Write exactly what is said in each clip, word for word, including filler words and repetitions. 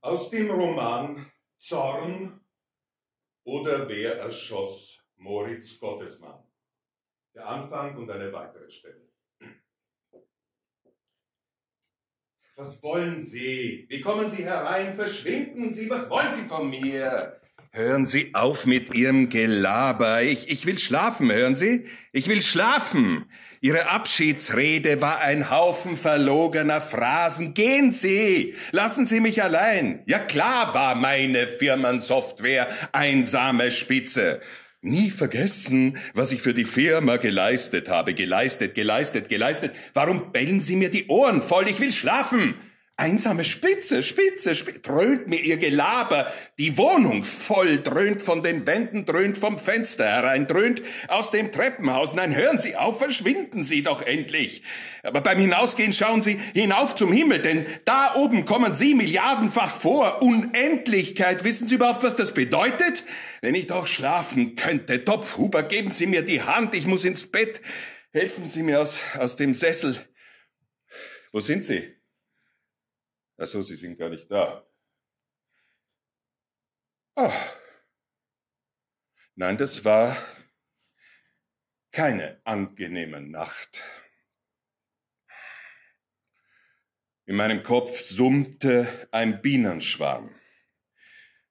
Aus dem Roman Zorn oder Wer erschoss Moritz Gottesmann. Der Anfang und eine weitere Stelle. Was wollen Sie? Wie kommen Sie herein? Verschwinden Sie? Was wollen Sie von mir? Hören Sie auf mit Ihrem Gelaber. Ich, ich will schlafen, hören Sie? Ich will schlafen. Ihre Abschiedsrede war ein Haufen verlogener Phrasen. Gehen Sie! Lassen Sie mich allein. Ja klar war meine Firmensoftware einsame Spitze. Nie vergessen, was ich für die Firma geleistet habe. Geleistet, geleistet, geleistet. Warum bellen Sie mir die Ohren voll? Ich will schlafen. Einsame Spitze, Spitze, Spitze. Dröhnt mir Ihr Gelaber. Die Wohnung voll dröhnt von den Wänden, dröhnt vom Fenster herein, dröhnt aus dem Treppenhaus. Nein, hören Sie auf, verschwinden Sie doch endlich. Aber beim Hinausgehen schauen Sie hinauf zum Himmel, denn da oben kommen Sie milliardenfach vor. Unendlichkeit. Wissen Sie überhaupt, was das bedeutet? Wenn ich doch schlafen könnte. Topfhuber, geben Sie mir die Hand, ich muss ins Bett. Helfen Sie mir aus, aus dem Sessel. Wo sind Sie? Ach so, Sie sind gar nicht da. Oh. Nein, das war keine angenehme Nacht. In meinem Kopf summte ein Bienenschwarm.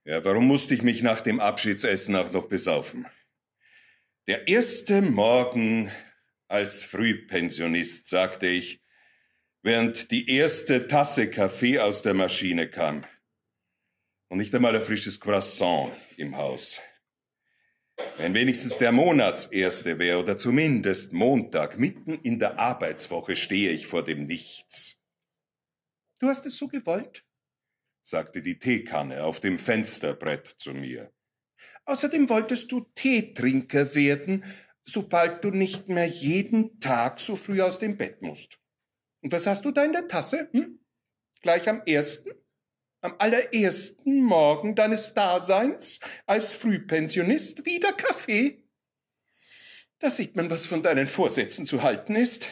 Ja, warum musste ich mich nach dem Abschiedsessen auch noch besaufen? Der erste Morgen als Frühpensionist, sagte ich, während die erste Tasse Kaffee aus der Maschine kam. Und nicht einmal ein frisches Croissant im Haus. Wenn wenigstens der Monatserste wäre oder zumindest Montag, mitten in der Arbeitswoche stehe ich vor dem Nichts. Du hast es so gewollt, sagte die Teekanne auf dem Fensterbrett zu mir. Außerdem wolltest du Teetrinker werden, sobald du nicht mehr jeden Tag so früh aus dem Bett musst. Und was hast du da in der Tasse? Hm? Gleich am ersten, am allerersten Morgen deines Daseins als Frühpensionist wieder Kaffee. Da sieht man, was von deinen Vorsätzen zu halten ist.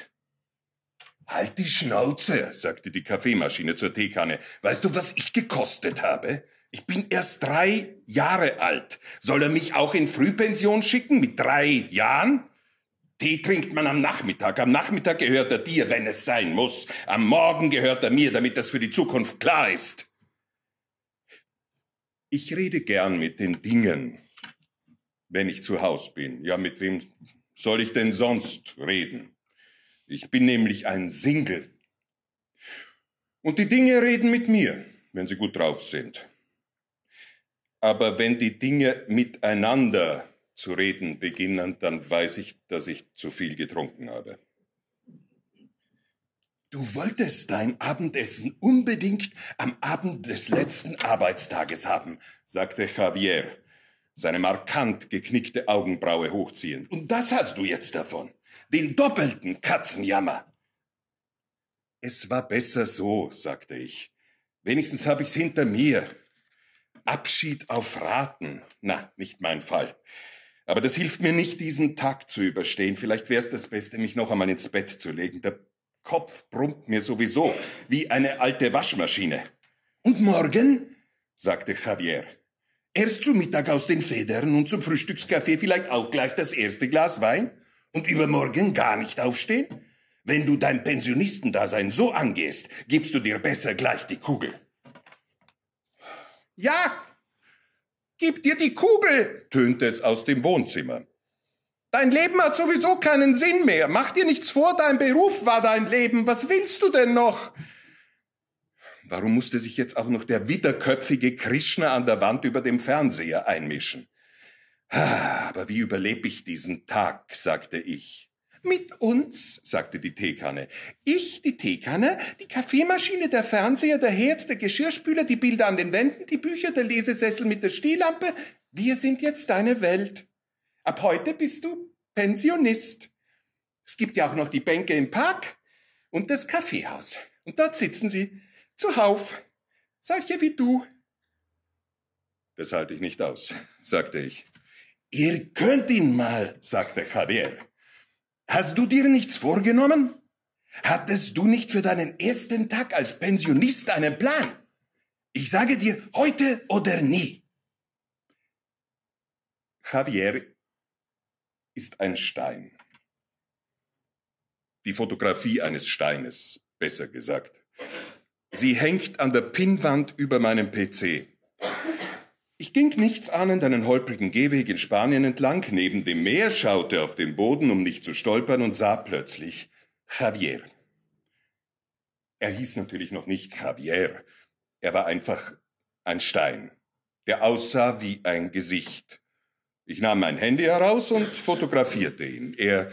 Halt die Schnauze, sagte die Kaffeemaschine zur Teekanne. Weißt du, was ich gekostet habe? Ich bin erst drei Jahre alt. Soll er mich auch in Frühpension schicken mit drei Jahren? Tee trinkt man am Nachmittag. Am Nachmittag gehört er dir, wenn es sein muss. Am Morgen gehört er mir, damit das für die Zukunft klar ist. Ich rede gern mit den Dingen, wenn ich zu Hause bin. Ja, mit wem soll ich denn sonst reden? Ich bin nämlich ein Single. Und die Dinge reden mit mir, wenn sie gut drauf sind. Aber wenn die Dinge miteinander zu reden beginnen, dann weiß ich, dass ich zu viel getrunken habe. Du wolltest dein Abendessen unbedingt am Abend des letzten Arbeitstages haben, sagte Javier, seine markant geknickte Augenbraue hochziehend. Und das hast du jetzt davon, den doppelten Katzenjammer. Es war besser so, sagte ich. Wenigstens habe ich's hinter mir. Abschied auf Raten, na, nicht mein Fall. Aber das hilft mir nicht, diesen Tag zu überstehen. Vielleicht wäre es das Beste, mich noch einmal ins Bett zu legen. Der Kopf brummt mir sowieso wie eine alte Waschmaschine. Und morgen, sagte Javier, erst zu Mittag aus den Federn und zum Frühstückskaffee vielleicht auch gleich das erste Glas Wein und übermorgen gar nicht aufstehen? Wenn du dein Pensionistendasein so angehst, gibst du dir besser gleich die Kugel. Ja! Gib dir die Kugel, tönte es aus dem Wohnzimmer. Dein Leben hat sowieso keinen Sinn mehr. Mach dir nichts vor, dein Beruf war dein Leben. Was willst du denn noch? Warum musste sich jetzt auch noch der widerköpfige Krishna an der Wand über dem Fernseher einmischen? Aber wie überlebe ich diesen Tag, sagte ich. Mit uns, sagte die Teekanne. Ich, die Teekanne, die Kaffeemaschine, der Fernseher, der Herd, der Geschirrspüler, die Bilder an den Wänden, die Bücher, der Lesesessel mit der Stehlampe. Wir sind jetzt deine Welt. Ab heute bist du Pensionist. Es gibt ja auch noch die Bänke im Park und das Kaffeehaus. Und dort sitzen sie zuhauf, solche wie du. Das halte ich nicht aus, sagte ich. Ihr könnt ihn mal, sagte Javier. Hast du dir nichts vorgenommen? Hattest du nicht für deinen ersten Tag als Pensionist einen Plan? Ich sage dir, heute oder nie. Javier ist ein Stein. Die Fotografie eines Steines, besser gesagt. Sie hängt an der Pinnwand über meinem P C. Ich ging nichtsahnend einen holprigen Gehweg in Spanien entlang, neben dem Meer, schaute auf den Boden, um nicht zu stolpern, und sah plötzlich Javier. Er hieß natürlich noch nicht Javier. Er war einfach ein Stein, der aussah wie ein Gesicht. Ich nahm mein Handy heraus und fotografierte ihn. Er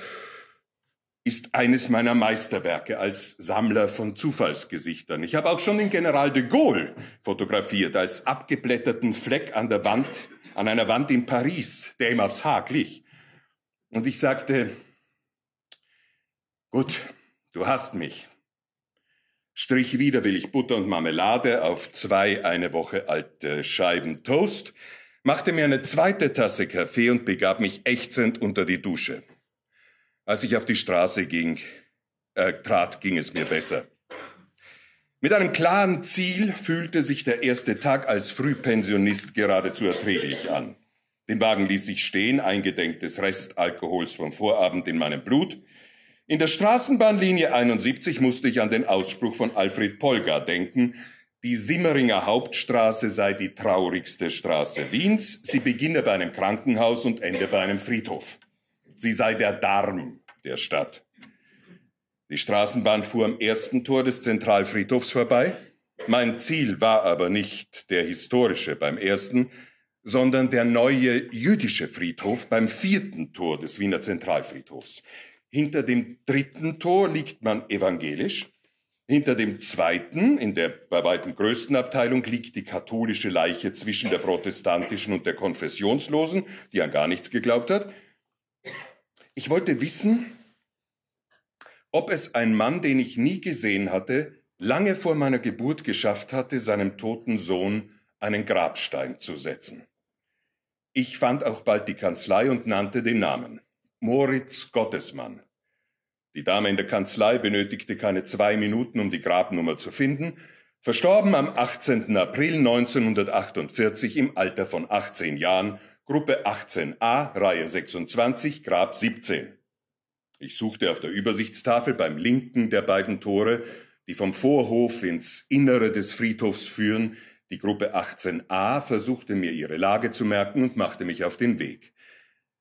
ist eines meiner Meisterwerke als Sammler von Zufallsgesichtern. Ich habe auch schon den General de Gaulle fotografiert, als abgeblätterten Fleck an der Wand, an einer Wand in Paris, der ihm aufs Haar glich. Und ich sagte, gut, du hast mich. Strich widerwillig Butter und Marmelade auf zwei eine Woche alte Scheiben Toast, machte mir eine zweite Tasse Kaffee und begab mich ächzend unter die Dusche. Als ich auf die Straße ging, äh, trat, ging es mir besser. Mit einem klaren Ziel fühlte sich der erste Tag als Frühpensionist geradezu erträglich an. Den Wagen ließ ich stehen, eingedenk des Restalkohols vom Vorabend in meinem Blut. In der Straßenbahnlinie einundsiebzig musste ich an den Ausspruch von Alfred Polgar denken, die Simmeringer Hauptstraße sei die traurigste Straße Wiens, sie beginne bei einem Krankenhaus und ende bei einem Friedhof. Sie sei der Darm der Stadt. Die Straßenbahn fuhr am ersten Tor des Zentralfriedhofs vorbei. Mein Ziel war aber nicht der historische beim ersten, sondern der neue jüdische Friedhof beim vierten Tor des Wiener Zentralfriedhofs. Hinter dem dritten Tor liegt man evangelisch. Hinter dem zweiten, in der bei weitem größten Abteilung, liegt die katholische Leiche zwischen der protestantischen und der konfessionslosen, die an gar nichts geglaubt hat. Ich wollte wissen, ob es ein Mann, den ich nie gesehen hatte, lange vor meiner Geburt geschafft hatte, seinem toten Sohn einen Grabstein zu setzen. Ich fand auch bald die Kanzlei und nannte den Namen. Moritz Gottesmann. Die Dame in der Kanzlei benötigte keine zwei Minuten, um die Grabnummer zu finden. Verstorben am achtzehnten April neunzehnhundertachtundvierzig im Alter von achtzehn Jahren, Gruppe achtzehn a, Reihe sechsundzwanzig, Grab siebzehn. Ich suchte auf der Übersichtstafel beim linken der beiden Tore, die vom Vorhof ins Innere des Friedhofs führen. Die Gruppe achtzehn a versuchte mir ihre Lage zu merken und machte mich auf den Weg.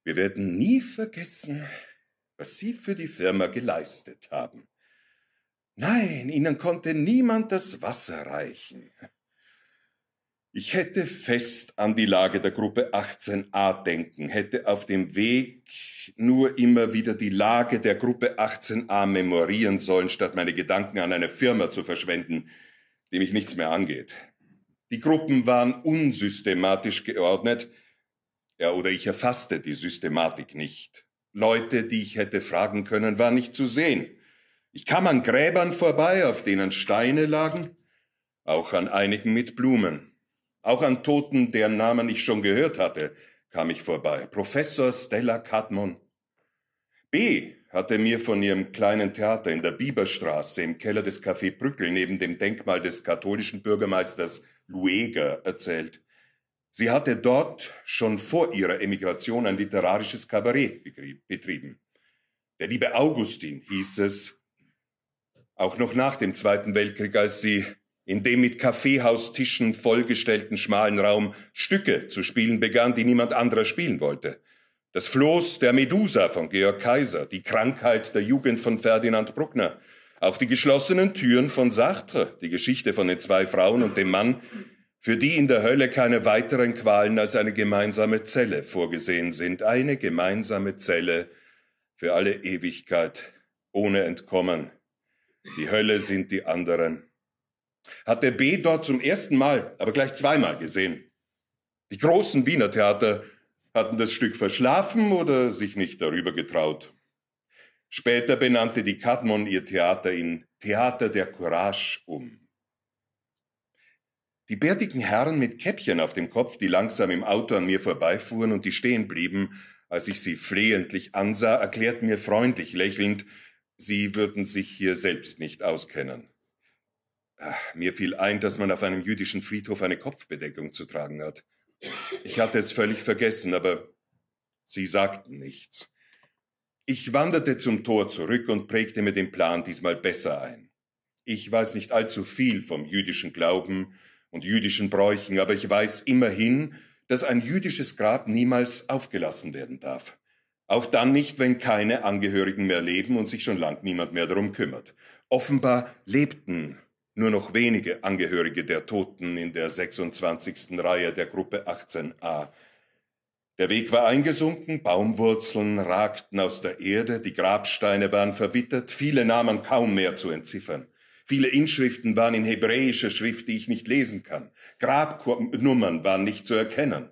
Wir werden nie vergessen, was Sie für die Firma geleistet haben. Nein, Ihnen konnte niemand das Wasser reichen. Ich hätte fest an die Lage der Gruppe achtzehn a denken, hätte auf dem Weg nur immer wieder die Lage der Gruppe achtzehn a memorieren sollen, statt meine Gedanken an eine Firma zu verschwenden, die mich nichts mehr angeht. Die Gruppen waren unsystematisch geordnet, ja, oder ich erfasste die Systematik nicht. Leute, die ich hätte fragen können, waren nicht zu sehen. Ich kam an Gräbern vorbei, auf denen Steine lagen, auch an einigen mit Blumen. Auch an Toten, deren Namen ich schon gehört hatte, kam ich vorbei. Professor Stella Kadmon. B. hatte mir von ihrem kleinen Theater in der Bieberstraße im Keller des Café Brückel neben dem Denkmal des katholischen Bürgermeisters Lueger erzählt. Sie hatte dort schon vor ihrer Emigration ein literarisches Kabarett betrieben. Der liebe Augustin hieß es, auch noch nach dem Zweiten Weltkrieg, als sie in dem mit Kaffeehaustischen vollgestellten schmalen Raum Stücke zu spielen begann, die niemand anderer spielen wollte. Das Floß der Medusa von Georg Kaiser, die Krankheit der Jugend von Ferdinand Bruckner, auch die geschlossenen Türen von Sartre, die Geschichte von den zwei Frauen und dem Mann, für die in der Hölle keine weiteren Qualen als eine gemeinsame Zelle vorgesehen sind. Eine gemeinsame Zelle für alle Ewigkeit, ohne Entkommen. Die Hölle sind die anderen. Hat der B. dort zum ersten Mal, aber gleich zweimal gesehen. Die großen Wiener Theater hatten das Stück verschlafen oder sich nicht darüber getraut. Später benannte die Kadmon ihr Theater in Theater der Courage um. Die bärtigen Herren mit Käppchen auf dem Kopf, die langsam im Auto an mir vorbeifuhren und die stehen blieben, als ich sie flehentlich ansah, erklärten mir freundlich lächelnd, sie würden sich hier selbst nicht auskennen. Ach, mir fiel ein, dass man auf einem jüdischen Friedhof eine Kopfbedeckung zu tragen hat. Ich hatte es völlig vergessen, aber sie sagten nichts. Ich wanderte zum Tor zurück und prägte mir den Plan diesmal besser ein. Ich weiß nicht allzu viel vom jüdischen Glauben und jüdischen Bräuchen, aber ich weiß immerhin, dass ein jüdisches Grab niemals aufgelassen werden darf. Auch dann nicht, wenn keine Angehörigen mehr leben und sich schon lang niemand mehr darum kümmert. Offenbar lebten nur noch wenige Angehörige der Toten in der sechsundzwanzigsten Reihe der Gruppe achtzehn a. Der Weg war eingesunken, Baumwurzeln ragten aus der Erde, die Grabsteine waren verwittert, viele Namen kaum mehr zu entziffern. Viele Inschriften waren in hebräischer Schrift, die ich nicht lesen kann. Grabnummern waren nicht zu erkennen.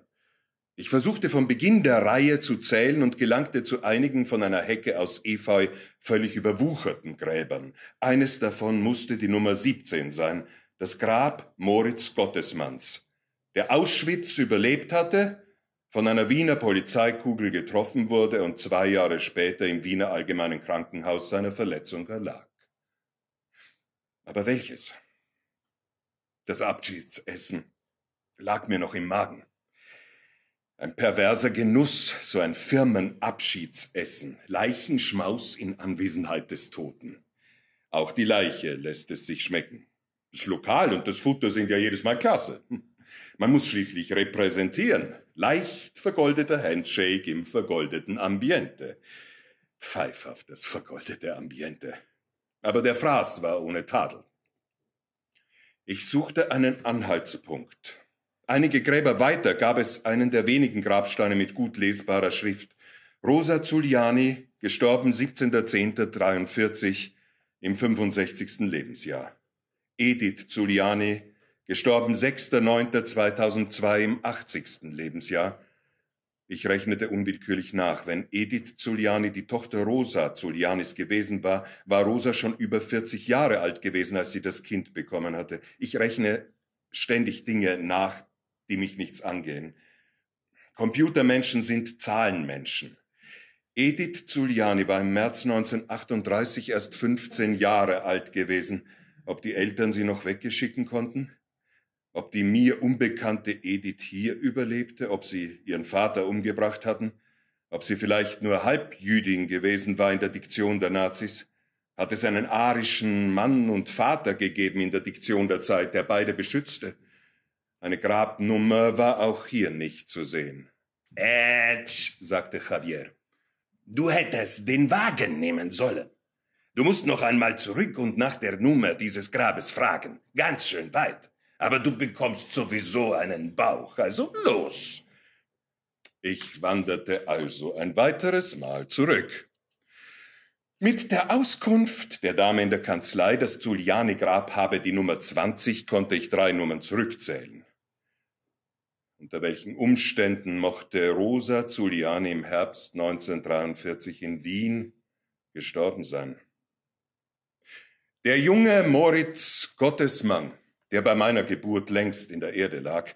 Ich versuchte von Beginn der Reihe zu zählen und gelangte zu einigen von einer Hecke aus Efeu völlig überwucherten Gräbern. Eines davon musste die Nummer siebzehn sein, das Grab Moritz Gottesmanns, der Auschwitz überlebt hatte, von einer Wiener Polizeikugel getroffen wurde und zwei Jahre später im Wiener Allgemeinen Krankenhaus seiner Verletzung erlag. Aber welches? Das Abschiedsessen lag mir noch im Magen. Ein perverser Genuss, so ein Firmenabschiedsessen, Leichenschmaus in Anwesenheit des Toten. Auch die Leiche lässt es sich schmecken. Das Lokal und das Futter sind ja jedes Mal klasse. Man muss schließlich repräsentieren. Leicht vergoldeter Handshake im vergoldeten Ambiente. Pfeif auf das vergoldete Ambiente. Aber der Fraß war ohne Tadel. Ich suchte einen Anhaltspunkt. Einige Gräber weiter gab es einen der wenigen Grabsteine mit gut lesbarer Schrift. Rosa Zuliani, gestorben siebzehnter zehnter dreiundvierzig, im fünfundsechzigsten Lebensjahr. Edith Zuliani, gestorben sechster neunter zweitausendzwei, im achtzigsten Lebensjahr. Ich rechnete unwillkürlich nach. Wenn Edith Zuliani die Tochter Rosa Zulianis gewesen war, war Rosa schon über vierzig Jahre alt gewesen, als sie das Kind bekommen hatte. Ich rechne ständig Dinge nach, die mich nichts angehen. Computermenschen sind Zahlenmenschen. Edith Zuliani war im März neunzehnhundertachtunddreißig erst fünfzehn Jahre alt gewesen. Ob die Eltern sie noch weggeschicken konnten? Ob die mir unbekannte Edith hier überlebte? Ob sie ihren Vater umgebracht hatten? Ob sie vielleicht nur Halbjüdin gewesen war in der Diktion der Nazis? Hat es einen arischen Mann und Vater gegeben in der Diktion der Zeit, der beide beschützte? Eine Grabnummer war auch hier nicht zu sehen. Ätsch, sagte Javier, du hättest den Wagen nehmen sollen. Du musst noch einmal zurück und nach der Nummer dieses Grabes fragen. Ganz schön weit. Aber du bekommst sowieso einen Bauch, also los. Ich wanderte also ein weiteres Mal zurück. Mit der Auskunft der Dame in der Kanzlei, das Zuliani-Grab habe die Nummer zwanzig, konnte ich drei Nummern zurückzählen. Unter welchen Umständen mochte Rosa Zuliani im Herbst neunzehnhundertdreiundvierzig in Wien gestorben sein? Der junge Moritz Gottesmann, der bei meiner Geburt längst in der Erde lag,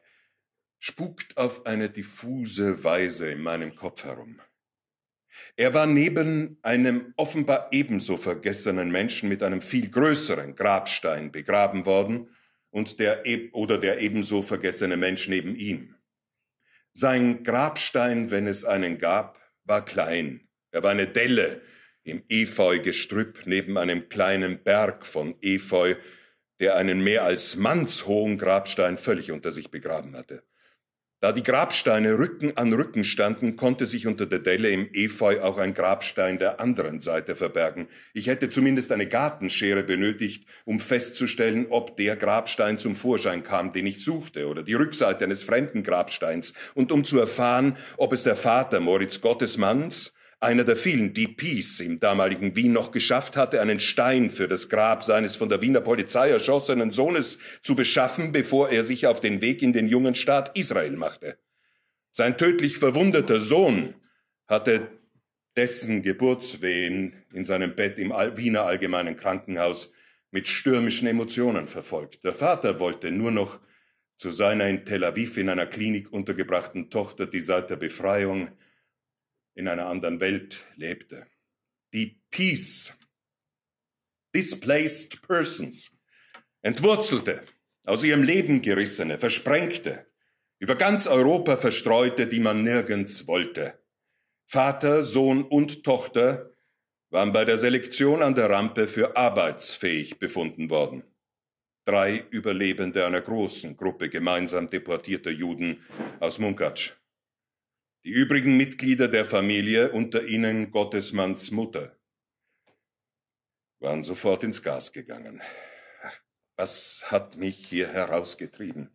spukt auf eine diffuse Weise in meinem Kopf herum. Er war neben einem offenbar ebenso vergessenen Menschen mit einem viel größeren Grabstein begraben worden und der e- oder der ebenso vergessene Mensch neben ihm. Sein Grabstein, wenn es einen gab, war klein. Er war eine Delle im Efeu-Gestrüpp neben einem kleinen Berg von Efeu, der einen mehr als mannshohen Grabstein völlig unter sich begraben hatte. Da die Grabsteine Rücken an Rücken standen, konnte sich unter der Delle im Efeu auch ein Grabstein der anderen Seite verbergen. Ich hätte zumindest eine Gartenschere benötigt, um festzustellen, ob der Grabstein zum Vorschein kam, den ich suchte, oder die Rückseite eines fremden Grabsteins, und um zu erfahren, ob es der Vater Moritz Gottesmanns, einer der vielen D Ps im damaligen Wien, noch geschafft hatte, einen Stein für das Grab seines von der Wiener Polizei erschossenen Sohnes zu beschaffen, bevor er sich auf den Weg in den jungen Staat Israel machte. Sein tödlich verwundeter Sohn hatte dessen Geburtswehen in seinem Bett im Wiener Allgemeinen Krankenhaus mit stürmischen Emotionen verfolgt. Der Vater wollte nur noch zu seiner in Tel Aviv in einer Klinik untergebrachten Tochter, die seit der Befreiung in einer anderen Welt lebte. Die Peace, Displaced Persons, Entwurzelte, aus ihrem Leben gerissene, Versprengte, über ganz Europa verstreute, die man nirgends wollte. Vater, Sohn und Tochter waren bei der Selektion an der Rampe für arbeitsfähig befunden worden. Drei Überlebende einer großen Gruppe gemeinsam deportierter Juden aus Munkatsch. Die übrigen Mitglieder der Familie, unter ihnen Gottesmanns Mutter, waren sofort ins Gas gegangen. Was hat mich hier herausgetrieben?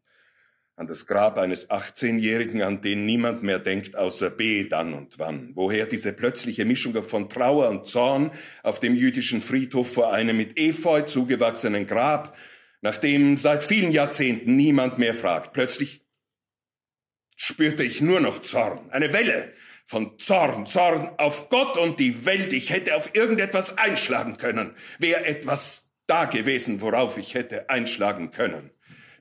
An das Grab eines achtzehnjährigen, an den niemand mehr denkt, außer B, dann und wann. Woher diese plötzliche Mischung von Trauer und Zorn auf dem jüdischen Friedhof vor einem mit Efeu zugewachsenen Grab, nach dem seit vielen Jahrzehnten niemand mehr fragt. Plötzlich spürte ich nur noch Zorn, eine Welle von Zorn, Zorn auf Gott und die Welt. Ich hätte auf irgendetwas einschlagen können, wäre etwas da gewesen, worauf ich hätte einschlagen können.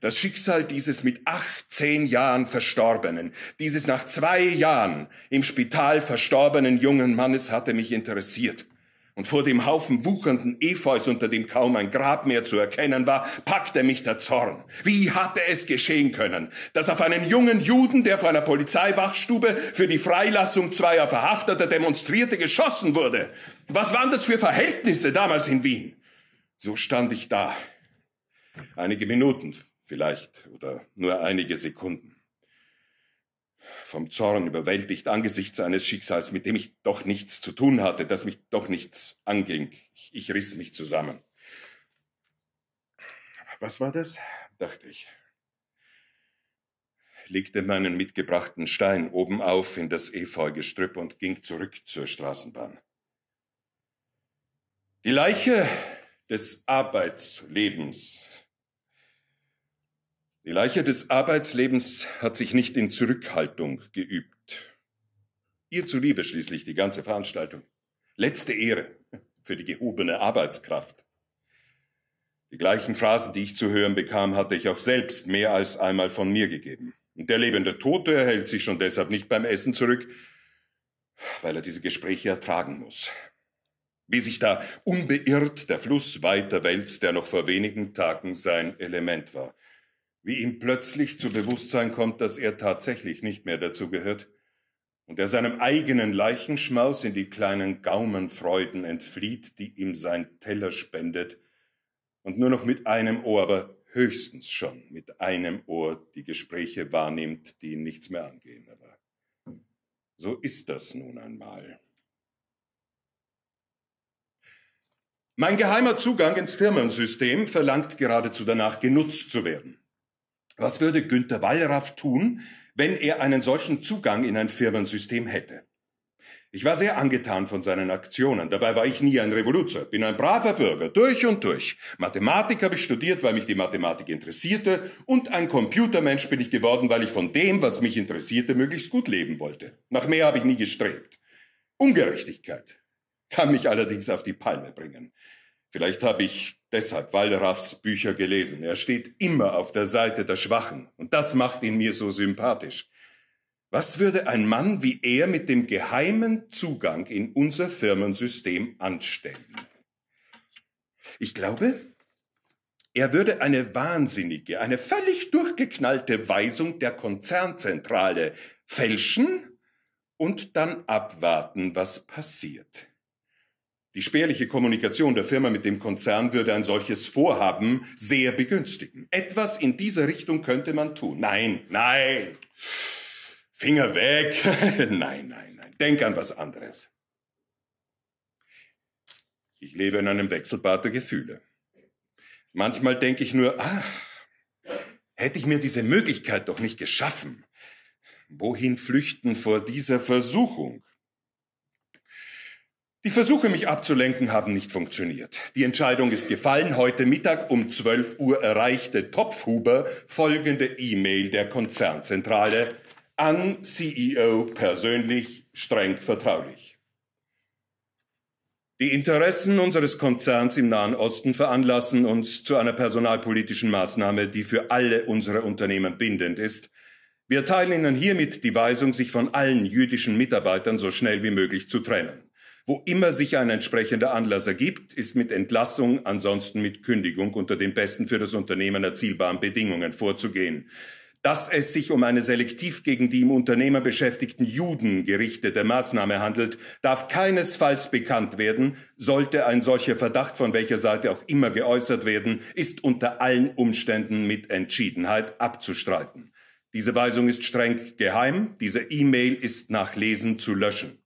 Das Schicksal dieses mit achtzehn Jahren Verstorbenen, dieses nach zwei Jahren im Spital verstorbenen jungen Mannes hatte mich interessiert. Und vor dem Haufen wuchernden Efeus, unter dem kaum ein Grab mehr zu erkennen war, packte mich der Zorn. Wie hatte es geschehen können, dass auf einen jungen Juden, der vor einer Polizeiwachstube für die Freilassung zweier Verhafteter demonstrierte, geschossen wurde? Was waren das für Verhältnisse damals in Wien? So stand ich da. Einige Minuten vielleicht oder nur einige Sekunden. Vom Zorn überwältigt angesichts eines Schicksals, mit dem ich doch nichts zu tun hatte, das mich doch nichts anging. Ich, ich riss mich zusammen. Was war das? Dachte ich. Legte meinen mitgebrachten Stein oben auf in das Efeugestrüpp und ging zurück zur Straßenbahn. Die Leiche des Arbeitslebens. Die Leiche des Arbeitslebens hat sich nicht in Zurückhaltung geübt. Ihr zuliebe schließlich die ganze Veranstaltung. Letzte Ehre für die gehobene Arbeitskraft. Die gleichen Phrasen, die ich zu hören bekam, hatte ich auch selbst mehr als einmal von mir gegeben. Und der lebende Tote hält sich schon deshalb nicht beim Essen zurück, weil er diese Gespräche ertragen muss. Wie sich da unbeirrt der Fluss weiter wälzt, der noch vor wenigen Tagen sein Element war. Wie ihm plötzlich zu Bewusstsein kommt, dass er tatsächlich nicht mehr dazugehört und er seinem eigenen Leichenschmaus in die kleinen Gaumenfreuden entflieht, die ihm sein Teller spendet und nur noch mit einem Ohr, aber höchstens schon mit einem Ohr die Gespräche wahrnimmt, die ihn nichts mehr angehen. Aber so ist das nun einmal. Mein geheimer Zugang ins Firmensystem verlangt geradezu danach, genutzt zu werden. Was würde Günter Wallraff tun, wenn er einen solchen Zugang in ein Firmensystem hätte? Ich war sehr angetan von seinen Aktionen. Dabei war ich nie ein Revoluzer, bin ein braver Bürger, durch und durch. Mathematik habe ich studiert, weil mich die Mathematik interessierte. Und ein Computermensch bin ich geworden, weil ich von dem, was mich interessierte, möglichst gut leben wollte. Nach mehr habe ich nie gestrebt. Ungerechtigkeit kann mich allerdings auf die Palme bringen. Vielleicht habe ich deshalb Wallraffs Bücher gelesen. Er steht immer auf der Seite der Schwachen. Und das macht ihn mir so sympathisch. Was würde ein Mann wie er mit dem geheimen Zugang in unser Firmensystem anstellen? Ich glaube, er würde eine wahnsinnige, eine völlig durchgeknallte Weisung der Konzernzentrale fälschen und dann abwarten, was passiert. Die spärliche Kommunikation der Firma mit dem Konzern würde ein solches Vorhaben sehr begünstigen. Etwas in dieser Richtung könnte man tun. Nein, nein, Finger weg. Nein, nein, nein, denk an was anderes. Ich lebe in einem Wechselbad der Gefühle. Manchmal denke ich nur, ah, hätte ich mir diese Möglichkeit doch nicht geschaffen. Wohin flüchten vor dieser Versuchung? Die Versuche, mich abzulenken, haben nicht funktioniert. Die Entscheidung ist gefallen. Heute Mittag um zwölf Uhr erreichte Topfhuber folgende E-Mail der Konzernzentrale an C E O persönlich, streng vertraulich. Die Interessen unseres Konzerns im Nahen Osten veranlassen uns zu einer personalpolitischen Maßnahme, die für alle unsere Unternehmen bindend ist. Wir teilen Ihnen hiermit die Weisung, sich von allen jüdischen Mitarbeitern so schnell wie möglich zu trennen. Wo immer sich ein entsprechender Anlass ergibt, ist mit Entlassung, ansonsten mit Kündigung unter den besten für das Unternehmen erzielbaren Bedingungen vorzugehen. Dass es sich um eine selektiv gegen die im Unternehmen beschäftigten Juden gerichtete Maßnahme handelt, darf keinesfalls bekannt werden. Sollte ein solcher Verdacht von welcher Seite auch immer geäußert werden, ist unter allen Umständen mit Entschiedenheit abzustreiten. Diese Weisung ist streng geheim. Diese E-Mail ist nach Lesen zu löschen.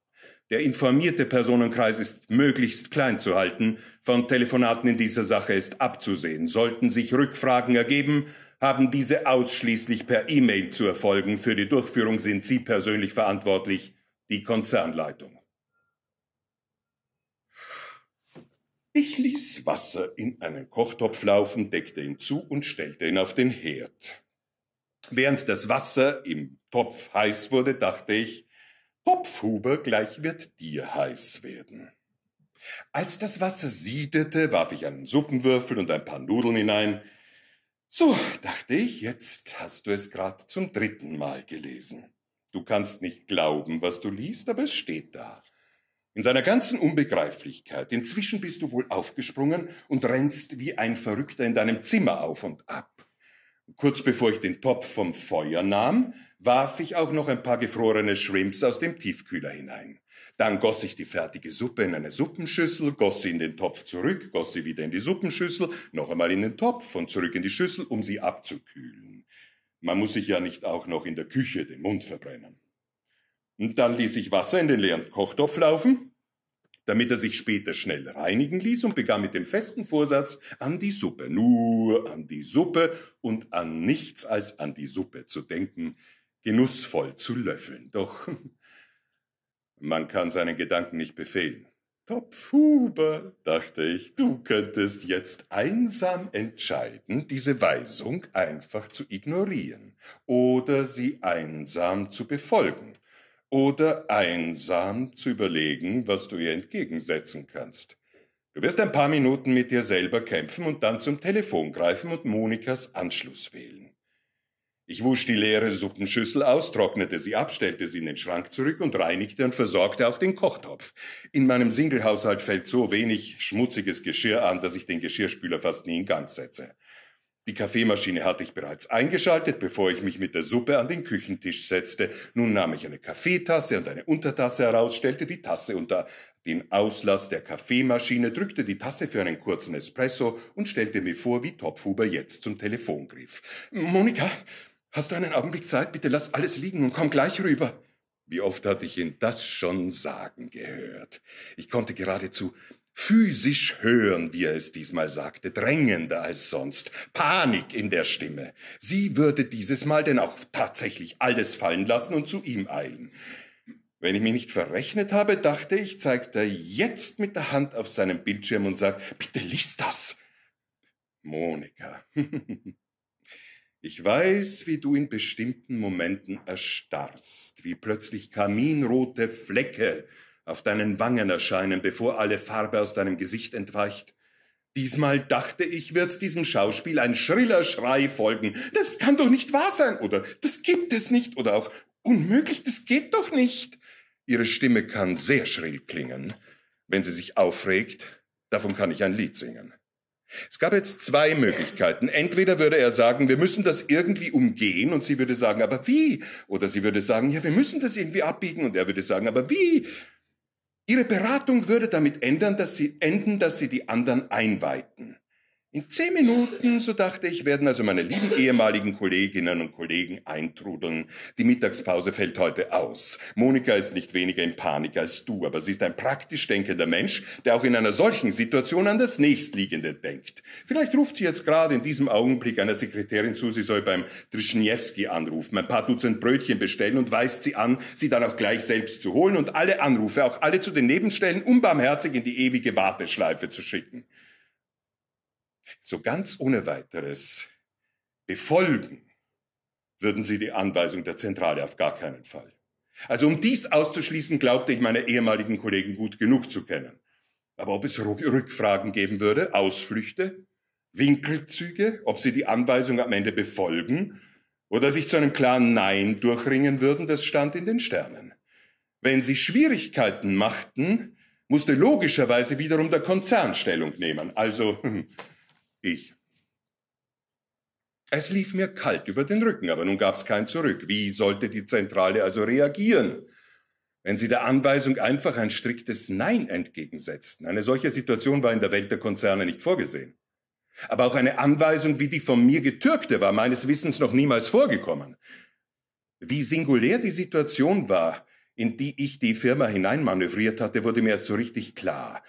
Der informierte Personenkreis ist möglichst klein zu halten. Von Telefonaten in dieser Sache ist abzusehen. Sollten sich Rückfragen ergeben, haben diese ausschließlich per E-Mail zu erfolgen. Für die Durchführung sind Sie persönlich verantwortlich, die Konzernleitung. Ich ließ Wasser in einen Kochtopf laufen, deckte ihn zu und stellte ihn auf den Herd. Während das Wasser im Topf heiß wurde, dachte ich, Topfhuber, gleich wird dir heiß werden. Als das Wasser siedete, warf ich einen Suppenwürfel und ein paar Nudeln hinein. So, dachte ich, jetzt hast du es gerade zum dritten Mal gelesen. Du kannst nicht glauben, was du liest, aber es steht da. In seiner ganzen Unbegreiflichkeit. Inzwischen bist du wohl aufgesprungen und rennst wie ein Verrückter in deinem Zimmer auf und ab. Kurz bevor ich den Topf vom Feuer nahm, warf ich auch noch ein paar gefrorene Shrimps aus dem Tiefkühler hinein. Dann goss ich die fertige Suppe in eine Suppenschüssel, goss sie in den Topf zurück, goss sie wieder in die Suppenschüssel, noch einmal in den Topf und zurück in die Schüssel, um sie abzukühlen. Man muss sich ja nicht auch noch in der Küche den Mund verbrennen. Und dann ließ ich Wasser in den leeren Kochtopf laufen, damit er sich später schnell reinigen ließ, und begann mit dem festen Vorsatz, an die Suppe, nur an die Suppe und an nichts als an die Suppe zu denken, genussvoll zu löffeln. Doch man kann seinen Gedanken nicht befehlen. Topfhuber, dachte ich, du könntest jetzt einsam entscheiden, diese Weisung einfach zu ignorieren oder sie einsam zu befolgen oder einsam zu überlegen, was du ihr entgegensetzen kannst. Du wirst ein paar Minuten mit dir selber kämpfen und dann zum Telefon greifen und Monikas Anschluss wählen. Ich wusch die leere Suppenschüssel aus, trocknete sie ab, stellte sie in den Schrank zurück und reinigte und versorgte auch den Kochtopf. In meinem Singlehaushalt fällt so wenig schmutziges Geschirr an, dass ich den Geschirrspüler fast nie in Gang setze. Die Kaffeemaschine hatte ich bereits eingeschaltet, bevor ich mich mit der Suppe an den Küchentisch setzte. Nun nahm ich eine Kaffeetasse und eine Untertasse heraus, stellte die Tasse unter den Auslass der Kaffeemaschine, drückte die Tasse für einen kurzen Espresso und stellte mir vor, wie Topfhuber jetzt zum Telefon griff. »Monika, hast du einen Augenblick Zeit? Bitte lass alles liegen und komm gleich rüber.« Wie oft hatte ich ihn das schon sagen gehört. Ich konnte geradezu physisch hören, wie er es diesmal sagte, drängender als sonst. Panik in der Stimme. Sie würde dieses Mal denn auch tatsächlich alles fallen lassen und zu ihm eilen. Wenn ich mich nicht verrechnet habe, dachte ich, zeigt er jetzt mit der Hand auf seinem Bildschirm und sagt, bitte lies das. Monika. Ich weiß, wie du in bestimmten Momenten erstarrst, wie plötzlich karminrote Flecke auf deinen Wangen erscheinen, bevor alle Farbe aus deinem Gesicht entweicht. Diesmal, dachte ich, wird diesem Schauspiel ein schriller Schrei folgen. Das kann doch nicht wahr sein, oder das gibt es nicht, oder auch unmöglich, das geht doch nicht. Ihre Stimme kann sehr schrill klingen. Wenn sie sich aufregt, davon kann ich ein Lied singen. Es gab jetzt zwei Möglichkeiten. Entweder würde er sagen, wir müssen das irgendwie umgehen, und sie würde sagen, aber wie? Oder sie würde sagen, ja, wir müssen das irgendwie abbiegen, und er würde sagen, aber wie? Ihre Beratung würde damit ändern, dass sie enden, dass sie die anderen einweihten. In zehn Minuten, so dachte ich, werden also meine lieben ehemaligen Kolleginnen und Kollegen eintrudeln. Die Mittagspause fällt heute aus. Monika ist nicht weniger in Panik als du, aber sie ist ein praktisch denkender Mensch, der auch in einer solchen Situation an das Nächstliegende denkt. Vielleicht ruft sie jetzt gerade in diesem Augenblick einer Sekretärin zu, sie soll beim Trzesniewski anrufen, ein paar Dutzend Brötchen bestellen, und weist sie an, sie dann auch gleich selbst zu holen und alle Anrufe, auch alle zu den Nebenstellen, unbarmherzig in die ewige Warteschleife zu schicken. So ganz ohne weiteres befolgen würden sie die Anweisung der Zentrale auf gar keinen Fall. Also um dies auszuschließen, glaubte ich meine ehemaligen Kollegen gut genug zu kennen. Aber ob es Rückfragen geben würde, Ausflüchte, Winkelzüge, ob sie die Anweisung am Ende befolgen oder sich zu einem klaren Nein durchringen würden, das stand in den Sternen. Wenn sie Schwierigkeiten machten, musste logischerweise wiederum der Konzern Stellung nehmen, also ich. Es lief mir kalt über den Rücken, aber nun gab es kein Zurück. Wie sollte die Zentrale also reagieren, wenn sie der Anweisung einfach ein striktes Nein entgegensetzten? Eine solche Situation war in der Welt der Konzerne nicht vorgesehen. Aber auch eine Anweisung wie die von mir getürkte war meines Wissens noch niemals vorgekommen. Wie singulär die Situation war, in die ich die Firma hineinmanövriert hatte, wurde mir erst so richtig klar.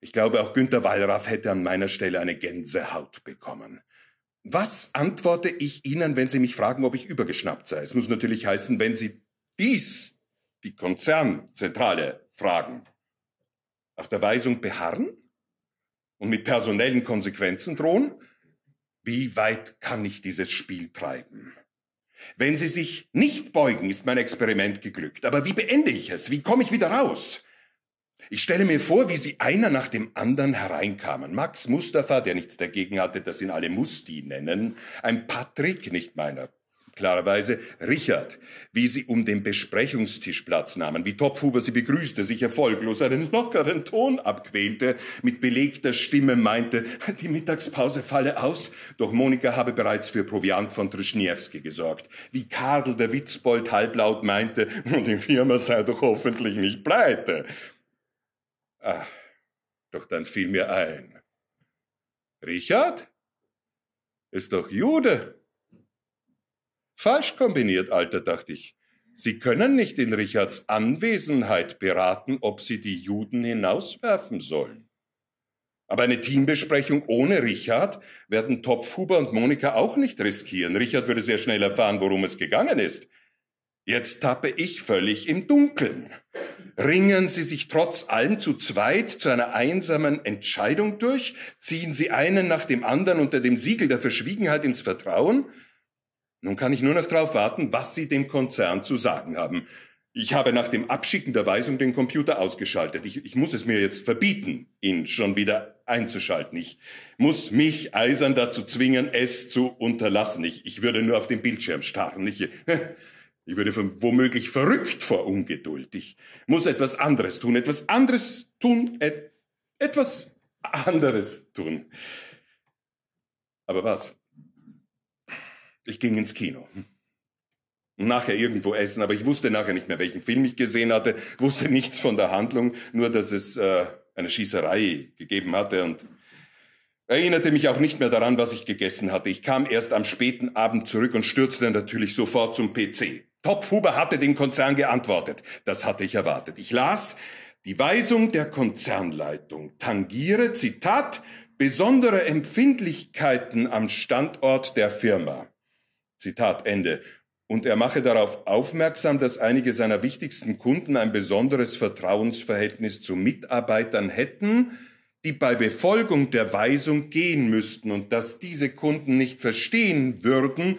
Ich glaube, auch Günter Wallraff hätte an meiner Stelle eine Gänsehaut bekommen. Was antworte ich Ihnen, wenn Sie mich fragen, ob ich übergeschnappt sei? Es muss natürlich heißen, wenn Sie dies, die Konzernzentrale, fragen. Auf der Weisung beharren und mit personellen Konsequenzen drohen? Wie weit kann ich dieses Spiel treiben? Wenn Sie sich nicht beugen, ist mein Experiment geglückt. Aber wie beende ich es? Wie komme ich wieder raus? Ich stelle mir vor, wie sie einer nach dem anderen hereinkamen. Max Mustafa, der nichts dagegen hatte, dass ihn alle Musti nennen. Ein Patrick, nicht meiner, klarerweise. Richard, wie sie um den Besprechungstisch Platz nahmen. Wie Topfhuber sie begrüßte, sich erfolglos einen lockeren Ton abquälte, mit belegter Stimme meinte, die Mittagspause falle aus. Doch Monika habe bereits für Proviant von Trzesniewski gesorgt. Wie Karl der Witzbold halblaut meinte, die Firma sei doch hoffentlich nicht pleite. Ach, doch dann fiel mir ein. Richard? Ist doch Jude. Falsch kombiniert, Alter, dachte ich. Sie können nicht in Richards Anwesenheit beraten, ob Sie die Juden hinauswerfen sollen. Aber eine Teambesprechung ohne Richard werden Topfhuber und Monika auch nicht riskieren. Richard würde sehr schnell erfahren, worum es gegangen ist. Jetzt tappe ich völlig im Dunkeln. Ringen Sie sich trotz allem zu zweit zu einer einsamen Entscheidung durch? Ziehen Sie einen nach dem anderen unter dem Siegel der Verschwiegenheit ins Vertrauen? Nun kann ich nur noch darauf warten, was Sie dem Konzern zu sagen haben. Ich habe nach dem Abschicken der Weisung den Computer ausgeschaltet. Ich, ich muss es mir jetzt verbieten, ihn schon wieder einzuschalten. Ich muss mich eisern dazu zwingen, es zu unterlassen. Ich, ich würde nur auf den Bildschirm starren. Ich... Ich würde womöglich verrückt vor Ungeduld. Ich muss etwas anderes tun, etwas anderes tun, et, etwas anderes tun. Aber was? Ich ging ins Kino. Nachher irgendwo essen, aber ich wusste nachher nicht mehr, welchen Film ich gesehen hatte, wusste nichts von der Handlung, nur dass es äh, eine Schießerei gegeben hatte und erinnerte mich auch nicht mehr daran, was ich gegessen hatte. Ich kam erst am späten Abend zurück und stürzte natürlich sofort zum P C. Topfhuber hatte dem Konzern geantwortet. Das hatte ich erwartet. Ich las, die Weisung der Konzernleitung tangiere, Zitat, besondere Empfindlichkeiten am Standort der Firma. Zitat Ende. Und er mache darauf aufmerksam, dass einige seiner wichtigsten Kunden ein besonderes Vertrauensverhältnis zu Mitarbeitern hätten, die bei Befolgung der Weisung gehen müssten und dass diese Kunden nicht verstehen würden,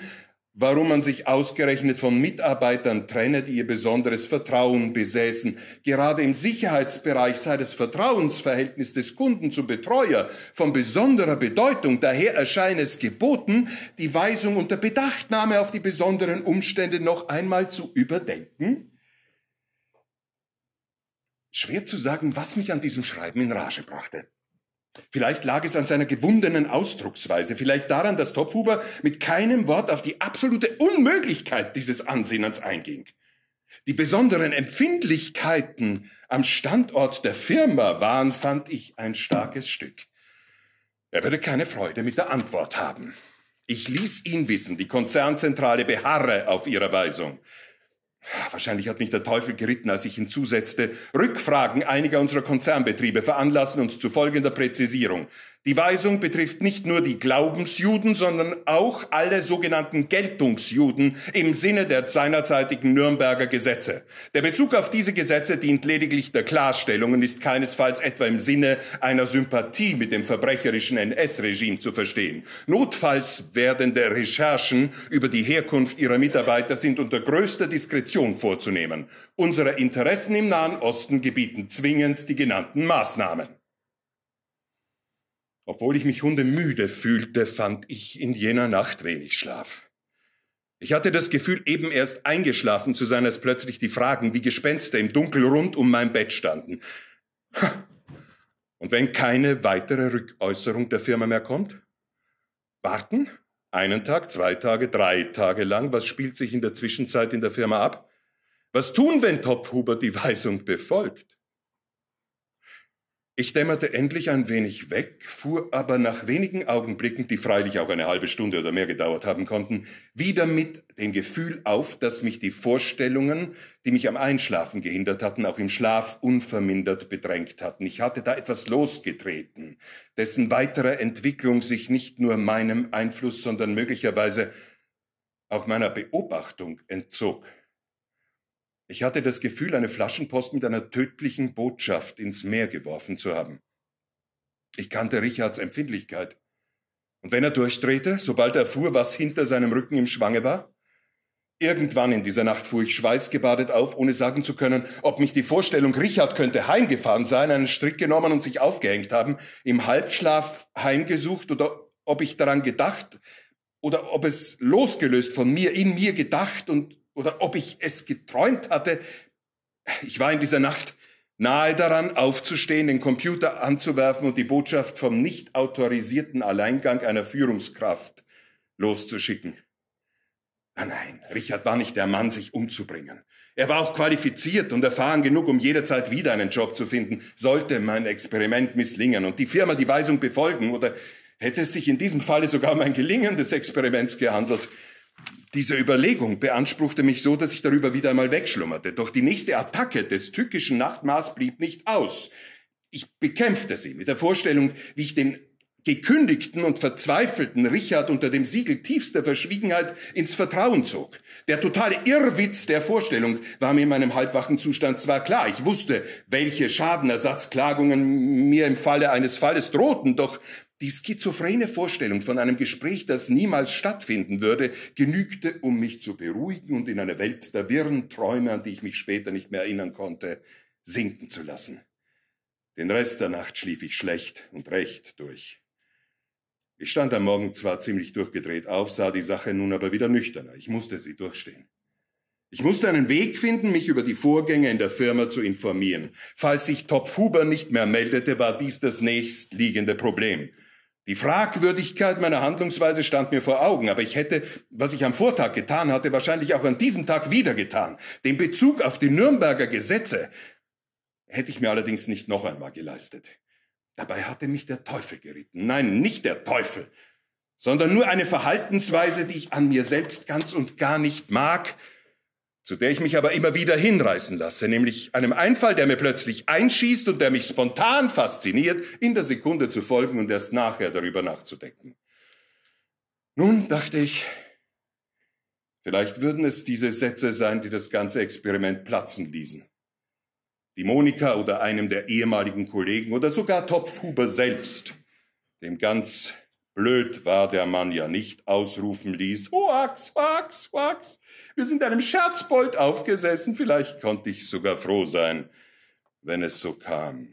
warum man sich ausgerechnet von Mitarbeitern trenne, die ihr besonderes Vertrauen besäßen. Gerade im Sicherheitsbereich sei das Vertrauensverhältnis des Kunden zum Betreuer von besonderer Bedeutung. Daher erscheine es geboten, die Weisung unter Bedachtnahme auf die besonderen Umstände noch einmal zu überdenken. Schwer zu sagen, was mich an diesem Schreiben in Rage brachte. Vielleicht lag es an seiner gewundenen Ausdrucksweise, vielleicht daran, dass Topfhuber mit keinem Wort auf die absolute Unmöglichkeit dieses Ansinnens einging. Die besonderen Empfindlichkeiten am Standort der Firma waren, fand ich, ein starkes Stück. Er würde keine Freude mit der Antwort haben. Ich ließ ihn wissen, die Konzernzentrale beharre auf ihrer Weisung. Wahrscheinlich hat mich der Teufel geritten, als ich hinzusetzte, Rückfragen einiger unserer Konzernbetriebe veranlassen uns zu folgender Präzisierung. Die Weisung betrifft nicht nur die Glaubensjuden, sondern auch alle sogenannten Geltungsjuden im Sinne der seinerzeitigen Nürnberger Gesetze. Der Bezug auf diese Gesetze dient lediglich der Klarstellung und ist keinesfalls etwa im Sinne einer Sympathie mit dem verbrecherischen N S-Regime zu verstehen. Notfalls werdende Recherchen über die Herkunft ihrer Mitarbeiter sind unter größter Diskretion vorzunehmen. Unsere Interessen im Nahen Osten gebieten zwingend die genannten Maßnahmen. Obwohl ich mich hundemüde fühlte, fand ich in jener Nacht wenig Schlaf. Ich hatte das Gefühl, eben erst eingeschlafen zu sein, als plötzlich die Fragen wie Gespenster im Dunkel rund um mein Bett standen. Und wenn keine weitere Rückäußerung der Firma mehr kommt? Warten? Einen Tag, zwei Tage, drei Tage lang? Was spielt sich in der Zwischenzeit in der Firma ab? Was tun, wenn Topfhuber die Weisung befolgt? Ich dämmerte endlich ein wenig weg, fuhr aber nach wenigen Augenblicken, die freilich auch eine halbe Stunde oder mehr gedauert haben konnten, wieder mit dem Gefühl auf, dass mich die Vorstellungen, die mich am Einschlafen gehindert hatten, auch im Schlaf unvermindert bedrängt hatten. Ich hatte da etwas losgetreten, dessen weitere Entwicklung sich nicht nur meinem Einfluss, sondern möglicherweise auch meiner Beobachtung entzog. Ich hatte das Gefühl, eine Flaschenpost mit einer tödlichen Botschaft ins Meer geworfen zu haben. Ich kannte Richards Empfindlichkeit. Und wenn er durchdrehte, sobald er erfuhr, was hinter seinem Rücken im Schwange war? Irgendwann in dieser Nacht fuhr ich schweißgebadet auf, ohne sagen zu können, ob mich die Vorstellung, Richard könnte heimgefahren sein, einen Strick genommen und sich aufgehängt haben, im Halbschlaf heimgesucht oder ob ich daran gedacht oder ob es losgelöst von mir, in mir gedacht und oder ob ich es geträumt hatte. Ich war in dieser Nacht nahe daran, aufzustehen, den Computer anzuwerfen und die Botschaft vom nicht autorisierten Alleingang einer Führungskraft loszuschicken. Ah nein, Richard war nicht der Mann, sich umzubringen. Er war auch qualifiziert und erfahren genug, um jederzeit wieder einen Job zu finden, sollte mein Experiment misslingen und die Firma die Weisung befolgen. Oder hätte es sich in diesem Falle sogar um ein gelingendes Experiment gehandelt? Diese Überlegung beanspruchte mich so, dass ich darüber wieder einmal wegschlummerte. Doch die nächste Attacke des tückischen Nachtmahrs blieb nicht aus. Ich bekämpfte sie mit der Vorstellung, wie ich den gekündigten und verzweifelten Richard unter dem Siegel tiefster Verschwiegenheit ins Vertrauen zog. Der totale Irrwitz der Vorstellung war mir in meinem halbwachen Zustand zwar klar. Ich wusste, welche Schadenersatzklagungen mir im Falle eines Falles drohten, doch die schizophrene Vorstellung von einem Gespräch, das niemals stattfinden würde, genügte, um mich zu beruhigen und in eine Welt der wirren Träume, an die ich mich später nicht mehr erinnern konnte, sinken zu lassen. Den Rest der Nacht schlief ich schlecht und recht durch. Ich stand am Morgen zwar ziemlich durchgedreht auf, sah die Sache nun aber wieder nüchterner. Ich musste sie durchstehen. Ich musste einen Weg finden, mich über die Vorgänge in der Firma zu informieren. Falls sich Topfhuber nicht mehr meldete, war dies das nächstliegende Problem. Die Fragwürdigkeit meiner Handlungsweise stand mir vor Augen, aber ich hätte, was ich am Vortag getan hatte, wahrscheinlich auch an diesem Tag wieder getan. Den Bezug auf die Nürnberger Gesetze hätte ich mir allerdings nicht noch einmal geleistet. Dabei hatte mich der Teufel geritten. Nein, nicht der Teufel, sondern nur eine Verhaltensweise, die ich an mir selbst ganz und gar nicht mag, zu der ich mich aber immer wieder hinreißen lasse, nämlich einem Einfall, der mir plötzlich einschießt und der mich spontan fasziniert, in der Sekunde zu folgen und erst nachher darüber nachzudenken. Nun dachte ich, vielleicht würden es diese Sätze sein, die das ganze Experiment platzen ließen. Die Monika oder einem der ehemaligen Kollegen oder sogar Topfhuber selbst, dem ganz blöd war der Mann ja nicht, ausrufen ließ, Hoax, Hoax, Hoax, wir sind einem Scherzbold aufgesessen, vielleicht konnte ich sogar froh sein, wenn es so kam.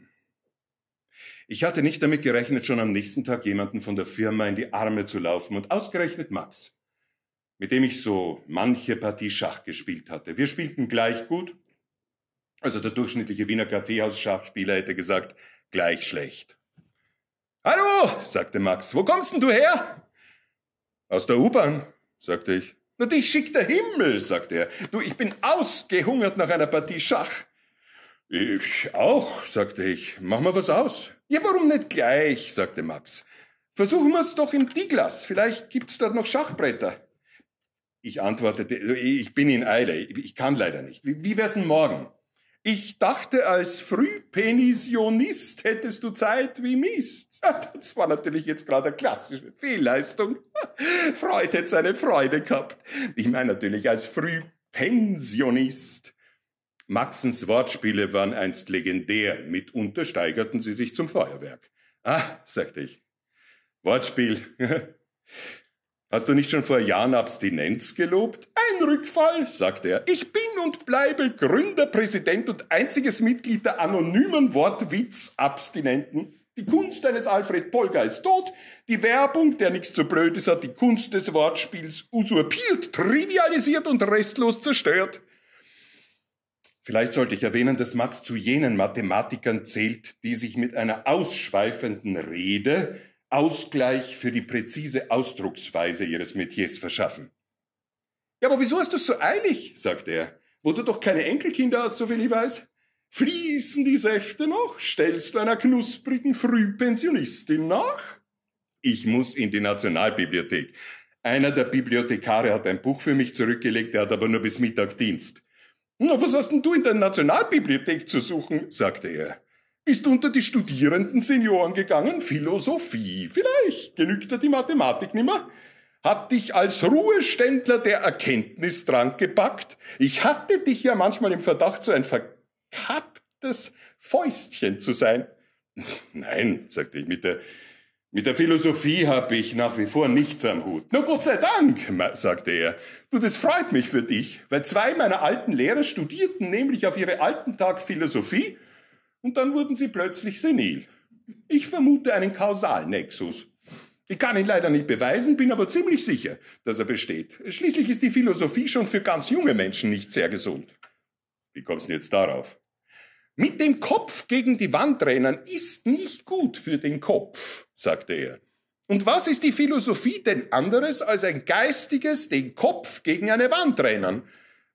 Ich hatte nicht damit gerechnet, schon am nächsten Tag jemanden von der Firma in die Arme zu laufen und ausgerechnet Max, mit dem ich so manche Partie Schach gespielt hatte. Wir spielten gleich gut, also der durchschnittliche Wiener Kaffeehaus-Schachspieler hätte gesagt, gleich schlecht. »Hallo«, sagte Max, »wo kommst denn du her?« »Aus der U-Bahn«, sagte ich. »Na, dich schickt der Himmel«, sagte er. »Du, ich bin ausgehungert nach einer Partie Schach.« »Ich auch«, sagte ich. »Mach mal was aus.« »Ja, warum nicht gleich?«, sagte Max. »Versuchen wir's doch im Diglas, vielleicht gibt's dort noch Schachbretter.« Ich antwortete, »Ich bin in Eile, ich kann leider nicht. Wie wär's denn morgen?« Ich dachte, als Frühpensionist hättest du Zeit wie Mist. Das war natürlich jetzt gerade eine klassische Fehlleistung. Freud hätte seine Freude gehabt. Ich meine natürlich als Frühpensionist. Maxens Wortspiele waren einst legendär. Mitunter steigerten sie sich zum Feuerwerk. Ah, sagte ich. Wortspiel. Hast du nicht schon vor Jahren Abstinenz gelobt? Ein Rückfall, sagte er. Ich bin und bleibe Gründer, Präsident und einziges Mitglied der anonymen Wortwitz-Abstinenten. Die Kunst eines Alfred Polgar ist tot. Die Werbung, der nichts zu Blödes hat, die Kunst des Wortspiels usurpiert, trivialisiert und restlos zerstört. Vielleicht sollte ich erwähnen, dass Marx zu jenen Mathematikern zählt, die sich mit einer ausschweifenden Rede Ausgleich für die präzise Ausdrucksweise ihres Metiers verschaffen. Ja, aber wieso hast du es so eilig, sagt er, wo du doch keine Enkelkinder hast, soviel ich weiß. Fließen die Säfte noch? Stellst du einer knusprigen Frühpensionistin nach? Ich muss in die Nationalbibliothek. Einer der Bibliothekare hat ein Buch für mich zurückgelegt, der hat aber nur bis Mittag Dienst. Na, was hast denn du in der Nationalbibliothek zu suchen, sagte er. Bist du unter die studierenden Senioren gegangen? Philosophie vielleicht, genügt dir die Mathematik nimmer? Hat dich als Ruheständler der Erkenntnisdrang gepackt? Ich hatte dich ja manchmal im Verdacht, so ein verkapptes Fäustchen zu sein. Nein, sagte ich, mit der, mit der Philosophie habe ich nach wie vor nichts am Hut. Na, Gott sei Dank, sagte er. Du, das freut mich für dich, weil zwei meiner alten Lehrer studierten nämlich auf ihrem alten Tag Philosophie und dann wurden sie plötzlich senil. Ich vermute einen Kausalnexus. Ich kann ihn leider nicht beweisen, bin aber ziemlich sicher, dass er besteht. Schließlich ist die Philosophie schon für ganz junge Menschen nicht sehr gesund. Wie kommst du jetzt darauf? Mit dem Kopf gegen die Wand rennen ist nicht gut für den Kopf, sagte er. Und was ist die Philosophie denn anderes als ein geistiges, den Kopf gegen eine Wand rennen?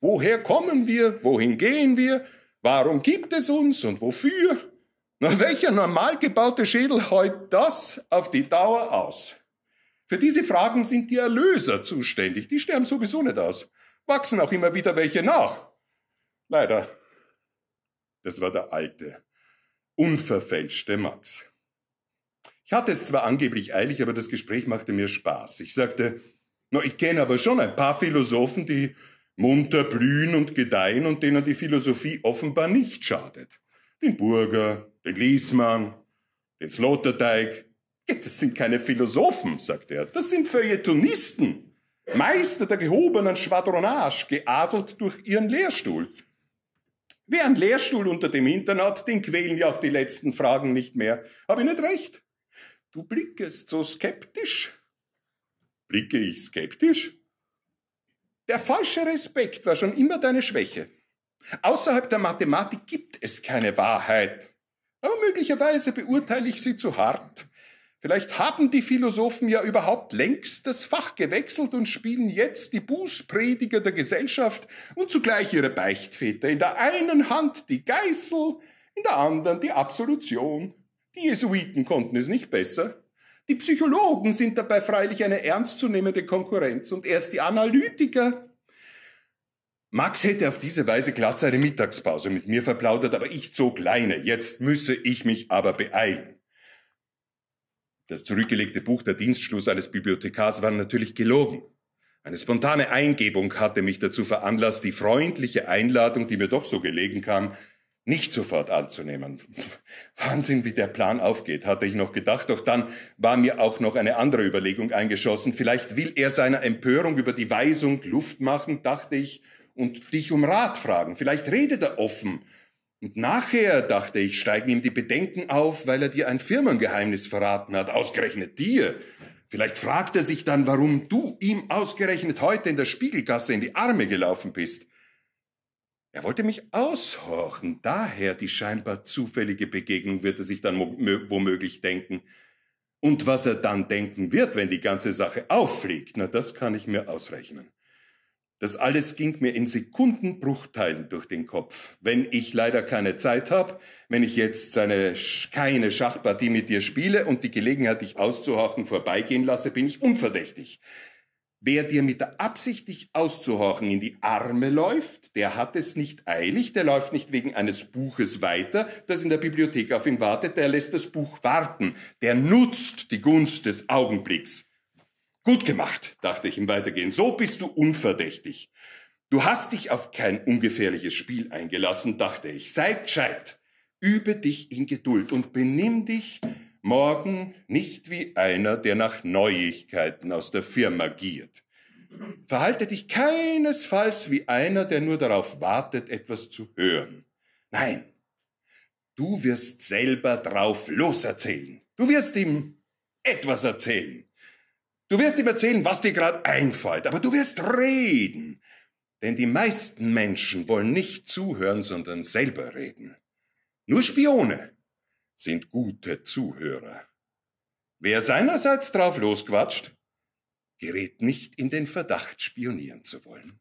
Woher kommen wir? Wohin gehen wir? Warum gibt es uns und wofür? Na, welcher normal gebaute Schädel hält das auf die Dauer aus? Für diese Fragen sind die Erlöser zuständig. Die sterben sowieso nicht aus. Wachsen auch immer wieder welche nach. Leider. Das war der alte, unverfälschte Max. Ich hatte es zwar angeblich eilig, aber das Gespräch machte mir Spaß. Ich sagte, na, ich kenne aber schon ein paar Philosophen, die munter blühen und gedeihen und denen die Philosophie offenbar nicht schadet. Den Burger, den Liesmann, den Sloterdijk. Das sind keine Philosophen, sagt er, das sind Feuilletonisten, Meister der gehobenen Schwadronage, geadelt durch ihren Lehrstuhl. Wer einen Lehrstuhl unter dem Hintern hat, den quälen ja auch die letzten Fragen nicht mehr. Habe ich nicht recht? Du blickest so skeptisch. Blicke ich skeptisch? Der falsche Respekt war schon immer deine Schwäche. Außerhalb der Mathematik gibt es keine Wahrheit. Aber möglicherweise beurteile ich sie zu hart. Vielleicht haben die Philosophen ja überhaupt längst das Fach gewechselt und spielen jetzt die Bußprediger der Gesellschaft und zugleich ihre Beichtväter. In der einen Hand die Geißel, in der anderen die Absolution. Die Jesuiten konnten es nicht besser. Die Psychologen sind dabei freilich eine ernstzunehmende Konkurrenz und erst die Analytiker. Max hätte auf diese Weise glatt seine Mittagspause mit mir verplaudert, aber ich zog Leine. Jetzt müsse ich mich aber beeilen. Das zurückgelegte Buch, der Dienstschluss eines Bibliothekars, war natürlich gelogen. Eine spontane Eingebung hatte mich dazu veranlasst, die freundliche Einladung, die mir doch so gelegen kam, nicht sofort anzunehmen. Wahnsinn, wie der Plan aufgeht, hatte ich noch gedacht. Doch dann war mir auch noch eine andere Überlegung eingeschossen. Vielleicht will er seiner Empörung über die Weisung Luft machen, dachte ich, und dich um Rat fragen. Vielleicht redet er offen. Und nachher, dachte ich, steigen ihm die Bedenken auf, weil er dir ein Firmengeheimnis verraten hat. Ausgerechnet dir. Vielleicht fragt er sich dann, warum du ihm ausgerechnet heute in der Spiegelgasse in die Arme gelaufen bist. Er wollte mich aushorchen. Daher die scheinbar zufällige Begegnung, wird er sich dann womöglich denken. Und was er dann denken wird, wenn die ganze Sache auffliegt, na, das kann ich mir ausrechnen. Das alles ging mir in Sekundenbruchteilen durch den Kopf. Wenn ich leider keine Zeit habe, wenn ich jetzt eine, keine Schachpartie mit dir spiele und die Gelegenheit, dich auszuhorchen, vorbeigehen lasse, bin ich unverdächtig. Wer dir mit der Absicht, dich auszuhorchen, in die Arme läuft, der hat es nicht eilig, der läuft nicht wegen eines Buches weiter, das in der Bibliothek auf ihn wartet, der lässt das Buch warten, der nutzt die Gunst des Augenblicks. Gut gemacht, dachte ich im Weitergehen. So bist du unverdächtig. Du hast dich auf kein ungefährliches Spiel eingelassen, dachte ich. Sei gescheit, übe dich in Geduld und benimm dich morgen nicht wie einer, der nach Neuigkeiten aus der Firma giert. Verhalte dich keinesfalls wie einer, der nur darauf wartet, etwas zu hören. Nein, du wirst selber drauf loserzählen. Du wirst ihm etwas erzählen. Du wirst ihm erzählen, was dir gerade einfällt, aber du wirst reden. Denn die meisten Menschen wollen nicht zuhören, sondern selber reden. Nur Spione sind gute Zuhörer. Wer seinerseits drauf losquatscht, gerät nicht in den Verdacht, spionieren zu wollen.